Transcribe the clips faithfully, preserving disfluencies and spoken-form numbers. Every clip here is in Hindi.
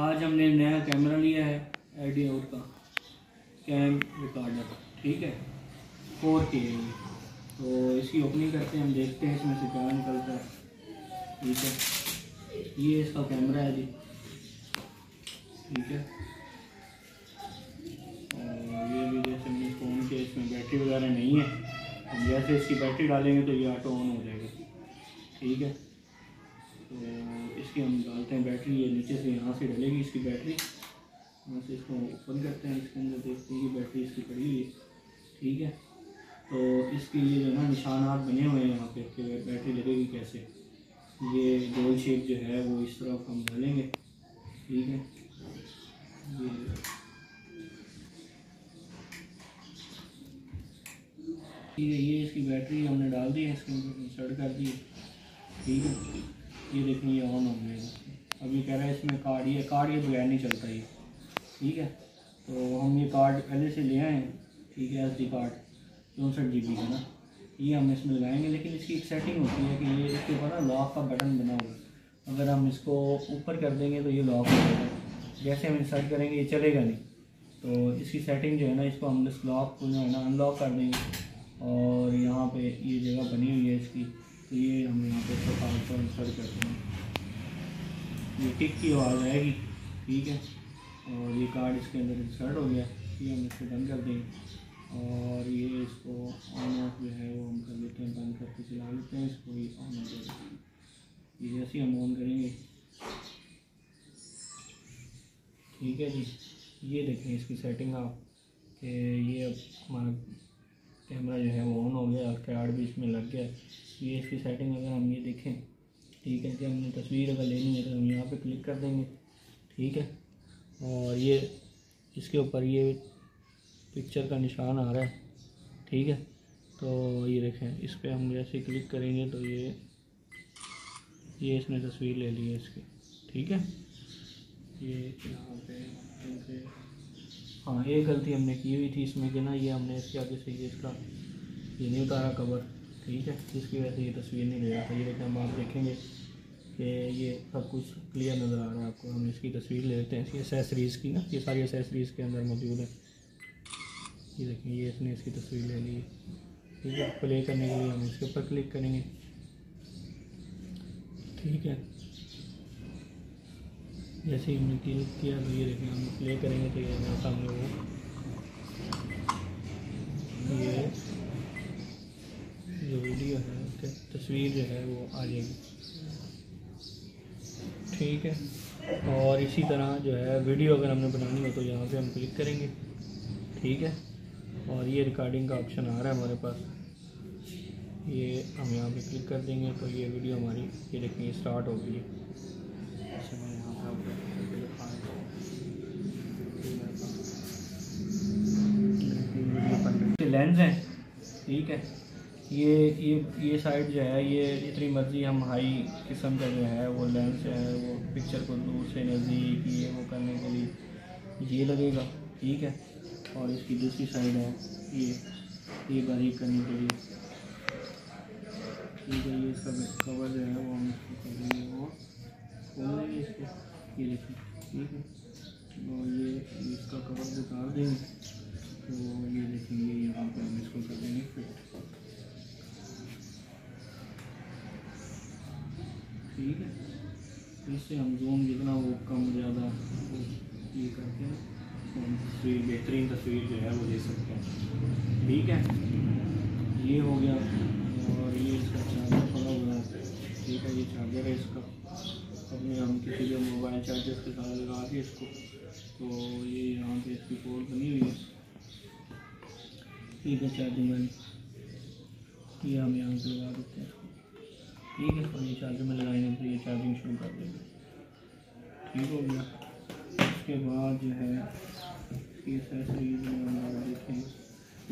आज हमने नया कैमरा लिया है एंडोर का, कैम रिकॉर्डर, ठीक है, फोर के। तो इसकी ओपनिंग करते हैं, हम देखते हैं इसमें से क्या निकलता है। ठीक है, ये इसका कैमरा है जी, ठीक है। और ये भी जैसे मेरे फ़ोन के इसमें बैटरी वगैरह नहीं है, हम जैसे इसकी बैटरी डालेंगे तो ये ऑटो ऑन हो जाएगा, ठीक है। तो इसकी हम डालते हैं बैटरी, ये नीचे से यहाँ से डलेगी इसकी बैटरी, यहाँ से इसको ओपन करते हैं, इसके अंदर देखते हैं कि बैटरी इसकी पड़ी हुई है, ठीक है। तो इसके लिए जो है ना निशानात बने हुए हैं यहाँ पे कि बैटरी लगेगी कैसे, ये गोल शेप जो है वो इस तरफ हम डालेंगे, ठीक है। ये ठीक है, ये इसकी बैटरी हमने डाल दी है, इसके अंदर इंसर्ट कर दी, ठीक है। ये देखनी है ऑन हो गया, अब ये कह रहा है इसमें कार्ड, ये कार्ड ये बगैर नहीं चलता ये, ठीक है। तो हम ये कार्ड पहले से ले आए हैं, ठीक है, एस डी कार्ड चौंसठ जी बी का ना, ये हम इसमें लगाएंगे। लेकिन इसकी एक सेटिंग होती है कि ये इसके ऊपर ना लॉक का बटन बना हुआ है, अगर हम इसको ऊपर कर देंगे तो ये लॉक हो जाएगा, जैसे हम इंसर्ट करेंगे ये चलेगा नहीं। तो इसकी सेटिंग जो है ना, इसको हम इस लॉक को जो है ना अनलॉक कर देंगे, और यहाँ पर ये जगह बनी हुई है इसकी, तो ये हम यहाँ पे इसको कार्ड पर इंसर्ट करते हैं, ये टिक की आवाज़ आएगी, ठीक है। और ये कार्ड इसके अंदर इंसर्ट हो गया, ये हम इसको बंद कर देंगे, और ये इसको ऑन ऑफ जो है वो हम कर लेते हैं, बंद करके चला लेते हैं इसको, ये ऑन ऑफ कर देते हैं, ये जैसे हम ऑन करेंगे, ठीक है जी। ये देखें इसकी सेटिंग आप कि ये अब हमारा कैमरा जो है वो ऑन हो गया, कार्ड भी इसमें लग गया, ये इसकी सेटिंग अगर हम ये देखें, ठीक है, कि हमने तस्वीर अगर लेनी है तो हम यहाँ पे क्लिक कर देंगे, ठीक है। और ये इसके ऊपर ये पिक्चर का निशान आ रहा है, ठीक है। तो ये देखें इस पर हम जैसे क्लिक करेंगे तो ये ये इसने तस्वीर ले ली है इसकी, ठीक है। ये यहाँ पे हाँ ये गलती हमने की हुई थी इसमें कि ना ये हमने इसके आगे से ये इसका ये नहीं उतारा कवर, ठीक है, जिसकी वजह से ये तस्वीर नहीं ले रहा था। ये देखें हम आप देखेंगे कि ये सब कुछ क्लियर नज़र आ रहा है आपको, हम इसकी तस्वीर ले लेते हैं इसकी एसेसरीज़ की ना, ये सारी एसेसरीज़ के अंदर मौजूद है। ये देखें ये इसने इसकी तस्वीर ले ली, ठीक है। प्ले करने के लिए हम इसके ऊपर क्लिक करेंगे, ठीक है, जैसे ही हमने क्लिक किया तो ये देखें हम प्ले करेंगे तो ये हमारे सामने वो ये जो वीडियो है उसके तस्वीर जो है वो आ जाएगी, ठीक है। और इसी तरह जो है वीडियो अगर हमने बनानी हो तो यहाँ पे हम क्लिक करेंगे, ठीक है। और ये रिकॉर्डिंग का ऑप्शन आ रहा है हमारे पास, ये हम यहाँ पे क्लिक कर देंगे तो ये वीडियो हमारी ये देखिए स्टार्ट हो गई है। मैं यहाँ पे आपको दिखा रहा हूँ, लेंस है, ठीक है। ये ये ये साइड जो है ये इतनी मर्जी हम हाई किस्म का जो है वो लेंस जो है वो पिक्चर को दूर से नज़दीक ये वो करने के लिए ये लगेगा, ठीक है। और इसकी दूसरी साइड है ये ये बारीक करने के लिए, ठीक है। ये इसका कवर जो है वो हम करेंगे वो खोल देंगे इसको, ये देखें, ठीक है। और ये इसका कवर उतार देंगे तो ये देखेंगे यहाँ पर हम इसको कर देंगे फिट, ठीक है। इससे हम जूम जितना वो कम ज़्यादा ये करके ना हम तस्वीर बेहतरीन तस्वीर जो है वो ले सकते हैं, ठीक है। ये हो गया, और ये इसका चार्जर पड़ा हुआ है, ठीक है, ये चार्जर है इसका। अपने हम किसी भी मोबाइल चार्जर के साथ लगा के इसको, तो ये यहाँ पे इसकी पोर्ट बनी हुई है, ठीक है, चार्जिंग वाली, ये हम यहाँ से लगा देते हैं, ठीक है। और ये चार्जर में लगाएंगे तो ये चार्जिंग शुरू कर देंगे, ठीक हो गया। उसके बाद जो है ये एसेसरीज में हम देखें,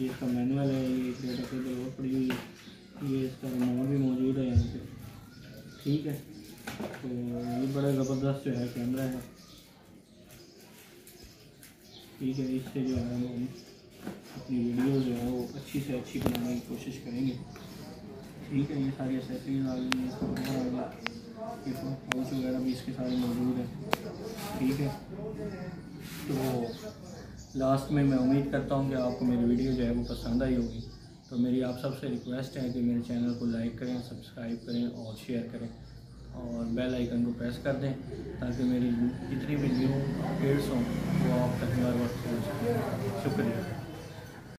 ये इसका मैनुअल है, ये डेटा केबल और पड़ी हुई है, ये इसका रिमोट भी मौजूद है यहाँ पे, ठीक है। तो ये बड़ा ज़बरदस्त जो है कैमरा है, ठीक है। इससे जो है हम अपनी वीडियो जो है वो अच्छी से अच्छी बनाने की कोशिश करेंगे, ठीक है। ये सारी एसेसरीज आ गई, ये पाउच वगैरह भी इसके सारे मौजूद है, ठीक है। तो लास्ट में मैं उम्मीद करता हूँ कि आपको मेरी वीडियो जो है वो पसंद आई होगी। तो मेरी आप सबसे रिक्वेस्ट है कि मेरे चैनल को लाइक करें, सब्सक्राइब करें और शेयर करें और बेल आइकन को प्रेस कर दें ताकि मेरी जितनी भी न्यू अपडेट्स हों वो आप तक हर वक्त पहुँच सकें। शुक्रिया।